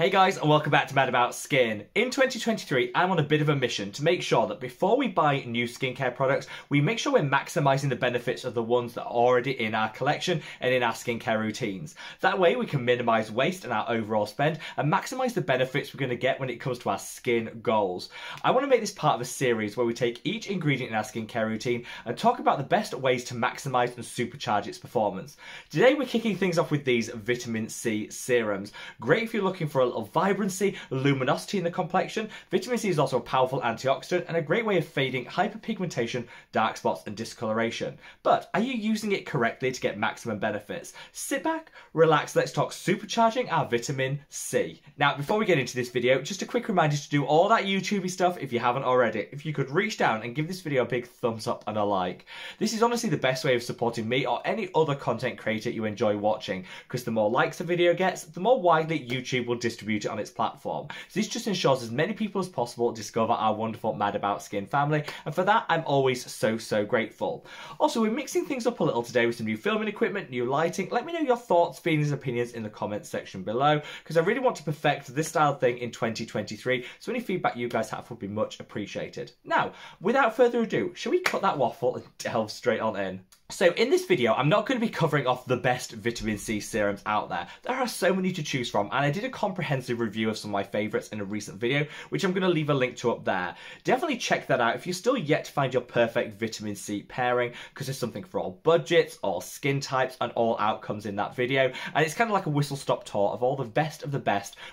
Hey guys, and welcome back to Mad About Skin. In 2023, I'm on a bit of a mission to make sure that before we buy new skincare products, we make sure we're maximizing the benefits of the ones that are already in our collection and in our skincare routines. That way we can minimize waste and our overall spend and maximize the benefits we're going to get when it comes to our skin goals. I want to make this part of a series where we take each ingredient in our skincare routine and talk about the best ways to maximize and supercharge its performance. Today we're kicking things off with these vitamin C serums. Great if you're looking for a of vibrancy, luminosity in the complexion. Vitamin C is also a powerful antioxidant and a great way of fading hyperpigmentation, dark spots and discoloration. But are you using it correctly to get maximum benefits? Sit back, relax, let's talk supercharging our vitamin C. Now before we get into this video, just a quick reminder to do all that YouTubey stuff if you haven't already. If you could reach down and give this video a big thumbs up and a like. This is honestly the best way of supporting me or any other content creator you enjoy watching, because the more likes a video gets, the more widely YouTube will distribute it on its platform. So this just ensures as many people as possible discover our wonderful Mad About Skin family, and for that I'm always so grateful. Also, we're mixing things up a little today with some new filming equipment, new lighting. Let me know your thoughts, feelings and opinions in the comments section below, because I really want to perfect this style of thing in 2023, so any feedback you guys have would be much appreciated. Now, without further ado, shall we cut that waffle and delve straight on in? So in this video, I'm not going to be covering off the best vitamin C serums out there. There are so many to choose from, and I did a comprehensive review of some of my favourites in a recent video, which I'm going to leave a link to up there. Definitely check that out if you're still yet to find your perfect vitamin C pairing, because there's something for all budgets, all skin types, and all outcomes in that video. And it's kind of like a whistle-stop tour of all the best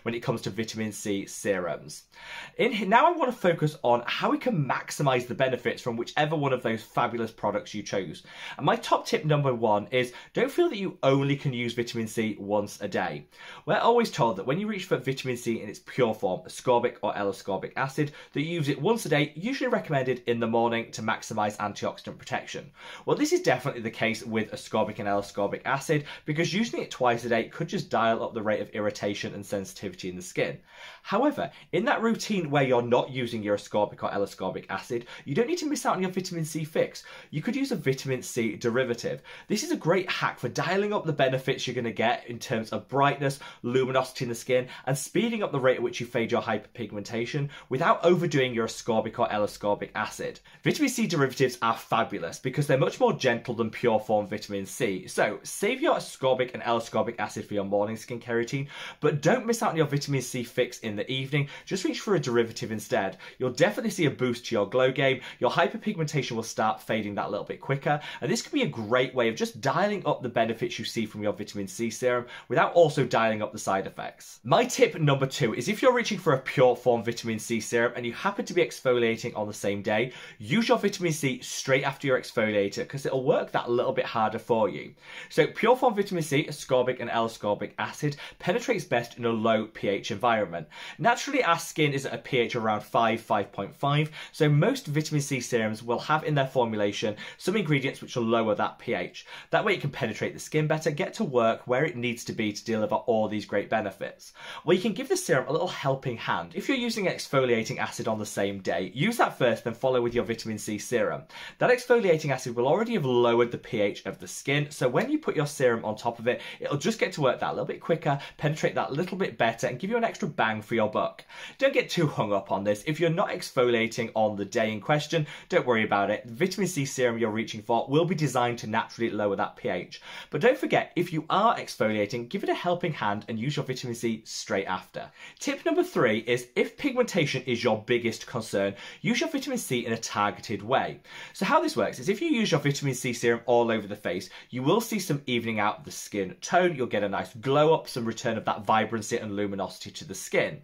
when it comes to vitamin C serums. Now I want to focus on how we can maximise the benefits from whichever one of those fabulous products you chose. And my top tip number one is don't feel that you only can use vitamin C once a day. We're always told that when you reach for vitamin C in its pure form, ascorbic or L-ascorbic acid, that you use it once a day, usually recommended in the morning to maximize antioxidant protection. Well, this is definitely the case with ascorbic and L-ascorbic acid, because using it twice a day could just dial up the rate of irritation and sensitivity in the skin. However, in that routine where you're not using your ascorbic or L-ascorbic acid, you don't need to miss out on your vitamin C fix. You could use a vitamin C derivative. This is a great hack for dialing up the benefits you're going to get in terms of brightness, luminosity in the skin, and speeding up the rate at which you fade your hyperpigmentation without overdoing your ascorbic or L-ascorbic acid. Vitamin C derivatives are fabulous because they're much more gentle than pure form vitamin C. So save your ascorbic and L-ascorbic acid for your morning skincare routine, but don't miss out on your vitamin C fix in the evening. Just reach for a derivative instead. You'll definitely see a boost to your glow game. Your hyperpigmentation will start fading that little bit quicker, and this could be a great way of just dialing up the benefits you see from your vitamin C serum without also dialing up the side effects. My tip number two is if you're reaching for a pure form vitamin C serum and you happen to be exfoliating on the same day, use your vitamin C straight after your exfoliator, because it'll work that little bit harder for you. So pure form vitamin C, ascorbic and L-ascorbic acid, penetrates best in a low pH environment. Naturally, our skin is at a pH around 5.5, so most vitamin C serums will have in their formulation some ingredients which are lower that pH. That way it can penetrate the skin better, get to work where it needs to be to deliver all these great benefits. Well, you can give the serum a little helping hand. If you're using exfoliating acid on the same day, use that first, then follow with your vitamin C serum. That exfoliating acid will already have lowered the pH of the skin, so when you put your serum on top of it, it'll just get to work that little bit quicker, penetrate that little bit better, and give you an extra bang for your buck. Don't get too hung up on this. If you're not exfoliating on the day in question, don't worry about it. The vitamin C serum you're reaching for will be designed to naturally lower that pH. But don't forget, if you are exfoliating, give it a helping hand and use your vitamin C straight after. Tip number three is if pigmentation is your biggest concern, use your vitamin C in a targeted way. So how this works is if you use your vitamin C serum all over the face, you will see some evening out the skin tone, you'll get a nice glow up, some return of that vibrancy and luminosity to the skin.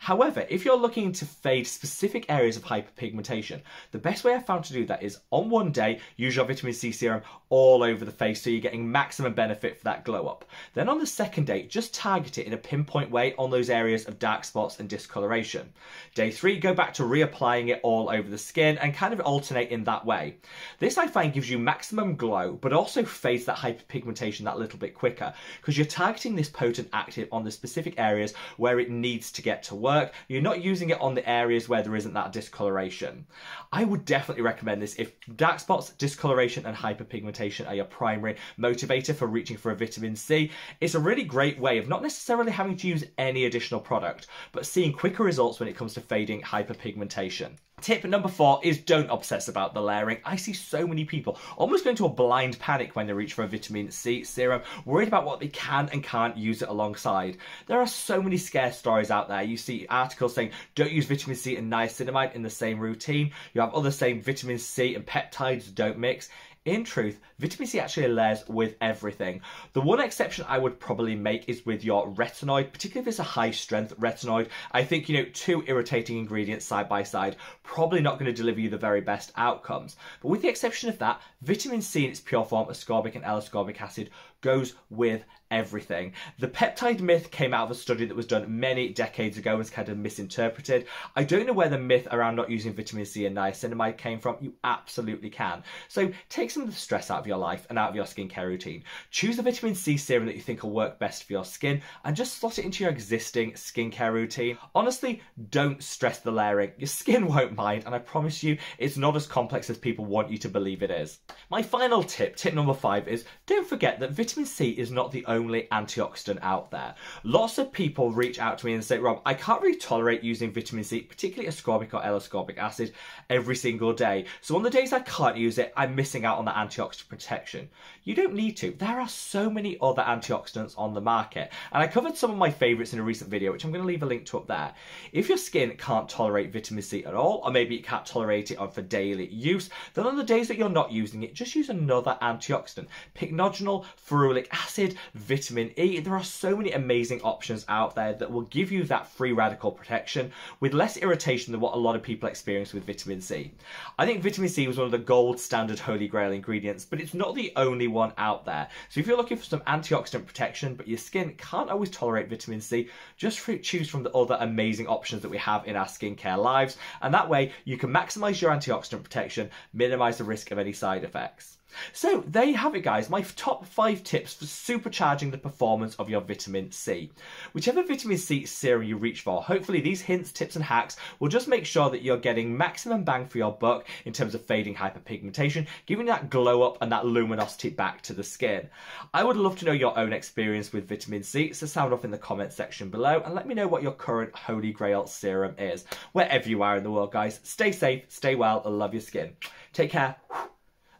However, if you're looking to fade specific areas of hyperpigmentation, the best way I found to do that is on one day, use your vitamin C serum all over the face so you're getting maximum benefit for that glow up. Then on the second day, just target it in a pinpoint way on those areas of dark spots and discoloration. Day three, go back to reapplying it all over the skin and kind of alternate in that way. This I find gives you maximum glow, but also fades that hyperpigmentation that little bit quicker, because you're targeting this potent active on the specific areas where it needs to get to work. You're not using it on the areas where there isn't that discoloration. I would definitely recommend this if dark spots, discoloration and hyperpigmentation hyperpigmentation are your primary motivator for reaching for a vitamin C, it's a really great way of not necessarily having to use any additional product, but seeing quicker results when it comes to fading hyperpigmentation. Tip number 4 is don't obsess about the layering. I see so many people almost going to a blind panic when they reach for a vitamin C serum, worried about what they can and can't use it alongside. There are so many scare stories out there. You see articles saying don't use vitamin C and niacinamide in the same routine. You have others saying vitamin C and peptides don't mix. In truth, vitamin C actually layers with everything. The one exception I would probably make is with your retinoid, particularly if it's a high strength retinoid. I think, two irritating ingredients side by side, probably not going to deliver you the very best outcomes. But with the exception of that, vitamin C in its pure form, ascorbic and L-ascorbic acid, goes with everything. The peptide myth came out of a study that was done many decades ago and was kind of misinterpreted. I don't know where the myth around not using vitamin C and niacinamide came from. You absolutely can. So take some of the stress out of your life and out of your skincare routine. Choose the vitamin C serum that you think will work best for your skin and just slot it into your existing skincare routine. Honestly, don't stress the layering. Your skin won't mind, and I promise you it's not as complex as people want you to believe it is. My final tip, tip number 5, is don't forget that vitamin C is not the only antioxidant out there. Lots of people reach out to me and say, Rob, I can't really tolerate using vitamin C, particularly ascorbic or L-ascorbic acid, every single day. So on the days I can't use it, I'm missing out on the antioxidant protection. You don't need to. There are so many other antioxidants on the market. And I covered some of my favorites in a recent video, which I'm going to leave a link to up there. If your skin can't tolerate vitamin C at all, or maybe it can't tolerate it for daily use, then on the days that you're not using it, just use another antioxidant. Pycnogenol, ferulic acid, vitamin E. There are so many amazing options out there that will give you that free radical protection with less irritation than what a lot of people experience with vitamin C. I think vitamin C was one of the gold standard holy grail ingredients, but it's not the only one out there. So if you're looking for some antioxidant protection, but your skin can't always tolerate vitamin C, just choose from the other amazing options that we have in our skincare lives. And that way you can maximize your antioxidant protection, minimize the risk of any side effects. So there you have it, guys, my top 5 tips for supercharging the performance of your vitamin C. Whichever vitamin C serum you reach for, hopefully these hints, tips and hacks will just make sure that you're getting maximum bang for your buck in terms of fading hyperpigmentation, giving that glow up and that luminosity back to the skin. I would love to know your own experience with vitamin C, so sound off in the comments section below and let me know what your current holy grail serum is. Wherever you are in the world, guys, stay safe, stay well and love your skin. Take care.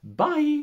Bye.